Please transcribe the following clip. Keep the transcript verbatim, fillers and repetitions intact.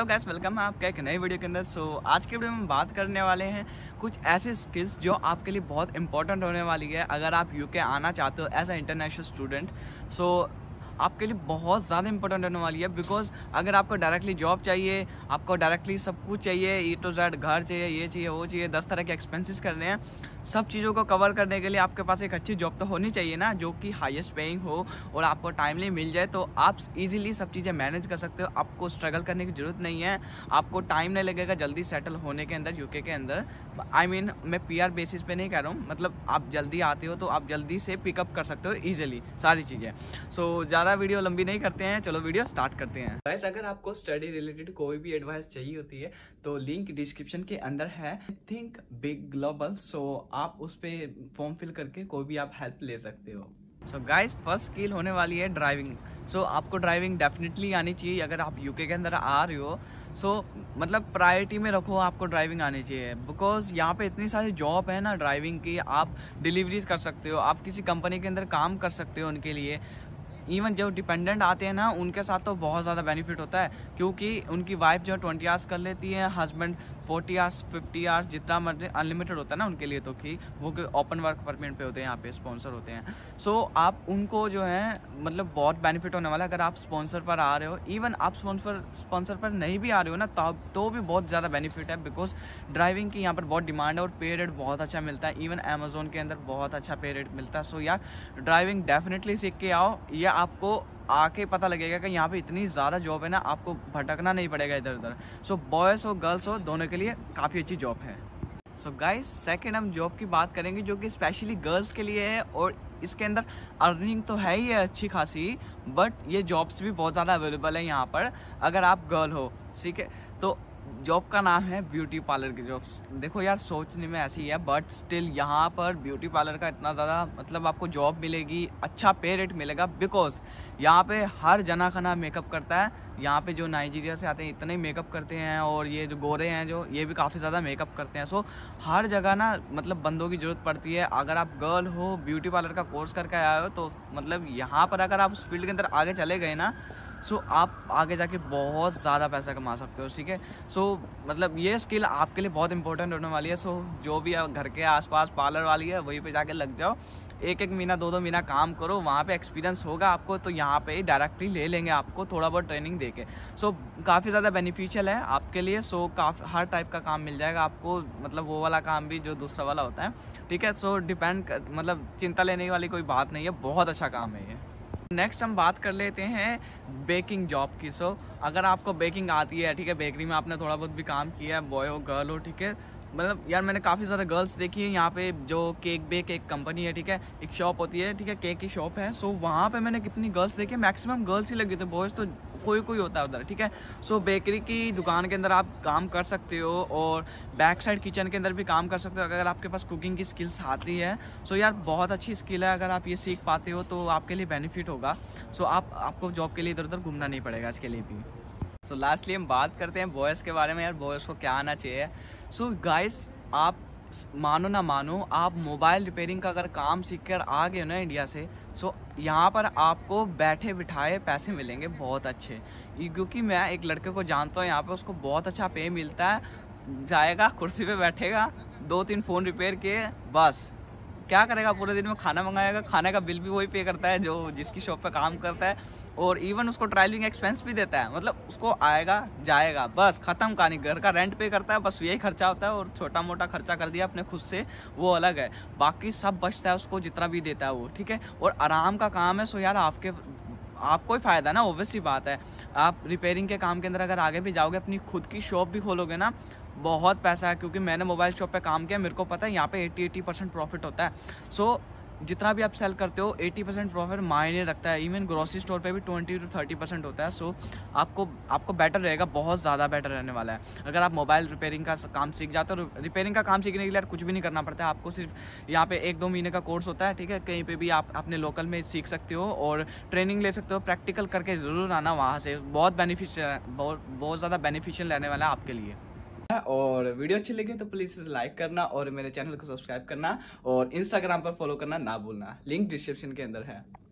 तो guys welcome है आपका एक नए वीडियो के अंदर। सो so, आज के वीडियो में बात करने वाले हैं कुछ ऐसे स्किल्स जो आपके लिए बहुत इंपॉर्टेंट होने वाली है अगर आप यूके आना चाहते हो as a international student. So आपके लिए बहुत ज़्यादा इंपॉर्टेंट होने वाली है बिकॉज अगर आपको डायरेक्टली जॉब चाहिए, आपको डायरेक्टली सब कुछ चाहिए, ये तो ज़्यादा घर चाहिए, ये चाहिए, वो चाहिए, दस तरह के एक्सपेंसेस करने हैं, सब चीज़ों को कवर करने के लिए आपके पास एक अच्छी जॉब तो होनी चाहिए ना, जो कि हाईएस्ट पेइंग हो और आपको टाइमली मिल जाए तो आप इजीली सब चीज़ें मैनेज कर सकते हो। आपको स्ट्रगल करने की ज़रूरत नहीं है, आपको टाइम नहीं लगेगा जल्दी सेटल होने के अंदर यूके के अंदर। आई मीन मैं पीआर बेसिस पे नहीं कह रहा हूँ, मतलब आप जल्दी आते हो तो आप जल्दी से पिकअप कर सकते हो ईजिली सारी चीज़ें। सो ज़्यादा वीडियो लंबी नहीं करते हैं, चलो वीडियो स्टार्ट करते हैं। गाइस अगर आपको स्टडी रिलेटेड कोई भी एडवाइस चाहिए होती है तो लिंक डिस्क्रिप्शन के अंदर है, थिंक बिग ग्लोबल। सो आप उस पर फॉर्म फिल करके कोई भी आप हेल्प ले सकते हो। सो गाइस फर्स्ट स्किल होने वाली है ड्राइविंग। सो so, आपको ड्राइविंग डेफिनेटली आनी चाहिए अगर आप यूके के अंदर आ रहे हो। सो so, मतलब प्रायोरिटी में रखो, आपको ड्राइविंग आनी चाहिए बिकॉज यहाँ पे इतनी सारी जॉब है ना ड्राइविंग की। आप डिलीवरीज कर सकते हो, आप किसी कंपनी के अंदर काम कर सकते हो, उनके लिए इवन जो डिपेंडेंट आते हैं ना उनके साथ तो बहुत ज़्यादा बेनिफिट होता है क्योंकि उनकी वाइफ जो ट्वेंटी आवर्स कर लेती है, husband forty hours fifty hours जितना मर्जी अनलिमिटेड होता है ना उनके लिए, तो कि वो ओपन वर्क परमिट पे होते हैं, यहाँ पे स्पॉन्सर होते हैं। सो so, आप उनको जो है मतलब बहुत बेनिफिट होने वाला है अगर आप स्पॉन्सर पर आ रहे हो। इवन आप स्पॉन्सर स्पॉन्सर पर नहीं भी आ रहे हो ना तब तो भी बहुत ज़्यादा बेनिफिट है बिकॉज ड्राइविंग की यहाँ पर बहुत डिमांड है और पे रेट बहुत अच्छा मिलता है। इवन अमेजोन के अंदर बहुत अच्छा पे रेट मिलता है। सो so, यार ड्राइविंग डेफिनेटली सीख के आओ, या आपको आके पता लगेगा कि यहाँ पे इतनी ज़्यादा जॉब है ना, आपको भटकना नहीं पड़ेगा इधर उधर। सो बॉयज़ हो गर्ल्स हो दोनों के लिए काफ़ी अच्छी जॉब है। सो गाइस सेकंड हम जॉब की बात करेंगे जो कि स्पेशली गर्ल्स के लिए है और इसके अंदर अर्निंग तो है ही है अच्छी खासी, बट ये जॉब्स भी बहुत ज़्यादा अवेलेबल है यहाँ पर अगर आप गर्ल हो, ठीक है। तो जॉब का नाम है ब्यूटी पार्लर की जॉब्स। देखो यार सोचने में ऐसी है बट स्टिल यहाँ पर ब्यूटी पार्लर का इतना ज़्यादा मतलब आपको जॉब मिलेगी, अच्छा पे रेट मिलेगा बिकॉज यहाँ पे हर जना खना मेकअप करता है। यहाँ पे जो नाइजीरिया से आते हैं इतने मेकअप करते हैं और ये जो गोरे हैं जो ये भी काफ़ी ज़्यादा मेकअप करते हैं। सो हर जगह ना मतलब बंदों की ज़रूरत पड़ती है। अगर आप गर्ल हो, ब्यूटी पार्लर का कोर्स करके आए हो तो मतलब यहाँ पर अगर आप उस फील्ड के अंदर आगे चले गए ना सो so, आप आगे जाके बहुत ज़्यादा पैसा कमा सकते हो, ठीक है। सो मतलब ये स्किल आपके लिए बहुत इंपॉर्टेंट होने वाली है। सो so, जो भी घर के आसपास पार्लर वाली है वहीं पे जाके लग जाओ, एक एक महीना दो दो महीना काम करो, वहाँ पे एक्सपीरियंस होगा आपको तो यहाँ पे डायरेक्टली ले लेंगे आपको थोड़ा बहुत ट्रेनिंग देके। सो so, काफ़ी ज़्यादा बेनिफिशियल है आपके लिए। सो so, काफ़ी हर टाइप का काम मिल जाएगा आपको, मतलब वो वाला काम भी जो दूसरा वाला होता है, ठीक है। सो so, डिपेंड मतलब चिंता लेने वाली कोई बात नहीं है, बहुत अच्छा काम है ये। नेक्स्ट हम बात कर लेते हैं बेकिंग जॉब की। सो अगर आपको बेकिंग आती है, ठीक है, बेकरी में आपने थोड़ा बहुत भी काम किया है, बॉय हो गर्ल हो, ठीक है। मतलब यार मैंने काफ़ी सारे गर्ल्स देखी है यहाँ पे, जो केक बेक एक कंपनी है, ठीक है, एक शॉप होती है, ठीक है, केक की शॉप है। सो वहाँ पे मैंने कितनी गर्ल्स देखी, मैक्सिमम गर्ल्स ही लगी थी, बॉयज़ तो कोई कोई होता है उधर, ठीक है। सो बेकरी की दुकान के अंदर आप काम कर सकते हो और बैक साइड किचन के अंदर भी काम कर सकते हो अगर आपके पास कुकिंग की स्किल्स आती है। सो यार बहुत अच्छी स्किल है, अगर आप ये सीख पाते हो तो आपके लिए बेनिफिट होगा। सो आप आपको जॉब के लिए इधर उधर घूमना नहीं पड़ेगा इसके लिए भी। सो लास्टली हम बात करते हैं बॉयज़ के बारे में। यार बॉयज़ को क्या आना चाहिए? सो so, गाइस आप मानो ना मानो, आप मोबाइल रिपेयरिंग का अगर काम सीख कर आ गए हो ना इंडिया से, सो so, यहाँ पर आपको बैठे बिठाए पैसे मिलेंगे बहुत अच्छे, क्योंकि मैं एक लड़के को जानता हूँ यहाँ पे, उसको बहुत अच्छा पे मिलता है। जाएगा, कुर्सी पे बैठेगा, दो तीन फ़ोन रिपेयर किए, बस क्या करेगा पूरे दिन में? खाना मंगाएगा, खाने का बिल भी वही पे करता है जो जिसकी शॉप पे काम करता है, और इवन उसको ट्रैवलिंग एक्सपेंस भी देता है। मतलब उसको आएगा जाएगा बस ख़त्म कहानी, घर का रेंट पे करता है, बस यही खर्चा होता है। और छोटा मोटा खर्चा कर दिया अपने खुद से वो अलग है, बाकी सब बचता है उसको जितना भी देता है वो, ठीक है। और आराम का काम है। सो यार आपके आपको ही फ़ायदा ना, ऑब्वियस सी बात है। आप रिपेयरिंग के काम के अंदर अगर आगे भी जाओगे, अपनी खुद की शॉप भी खोलोगे ना, बहुत पैसा है। क्योंकि मैंने मोबाइल शॉप पे काम किया, मेरे को पता है यहाँ पे अस्सी अस्सी परसेंट प्रॉफिट होता है। सो so, जितना भी आप सेल करते हो अस्सी परसेंट प्रॉफिट मायने रखता है। इवन ग्रोसरी स्टोर पे भी बीस टू तीस परसेंट होता है। सो so, आपको आपको बेटर रहेगा, बहुत ज़्यादा बेटर रहने वाला है अगर आप मोबाइल रिपेयरिंग का काम सीख जाते हो। रिपेयरिंग का काम सीखने के लिए यार कुछ भी नहीं करना पड़ता है आपको, सिर्फ यहाँ पे एक दो महीने का कोर्स होता है, ठीक है। कहीं पर भी आप अपने लोकल में सीख सकते हो और ट्रेनिंग ले सकते हो। प्रैक्टिकल करके ज़रूर आना वहाँ से, बहुत बेनिफिशियल, बहुत बहुत ज़्यादा बेनिफिशियल रहने वाला है आपके लिए। और वीडियो अच्छी लगी तो प्लीज लाइक करना और मेरे चैनल को सब्सक्राइब करना और इंस्टाग्राम पर फॉलो करना ना भूलना, लिंक डिस्क्रिप्शन के अंदर है।